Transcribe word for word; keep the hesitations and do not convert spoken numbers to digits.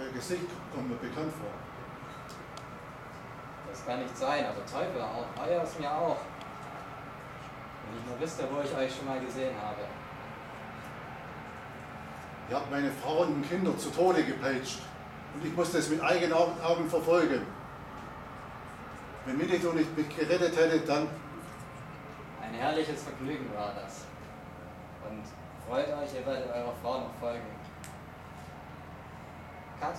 Euer Gesicht kommt mir bekannt vor. Das kann nicht sein, aber Teufel, auch euer ist mir auch. Wenn ich nur wüsste, wo ich euch schon mal gesehen habe. Ihr habt meine Frauen und Kinder zu Tode gepeitscht und ich musste es mit eigenen Augen verfolgen. Wenn Winnetou nicht mich gerettet hätte, dann... Ein herrliches Vergnügen war das. Und freut euch, ihr werdet eurer Frau noch folgen. Cut.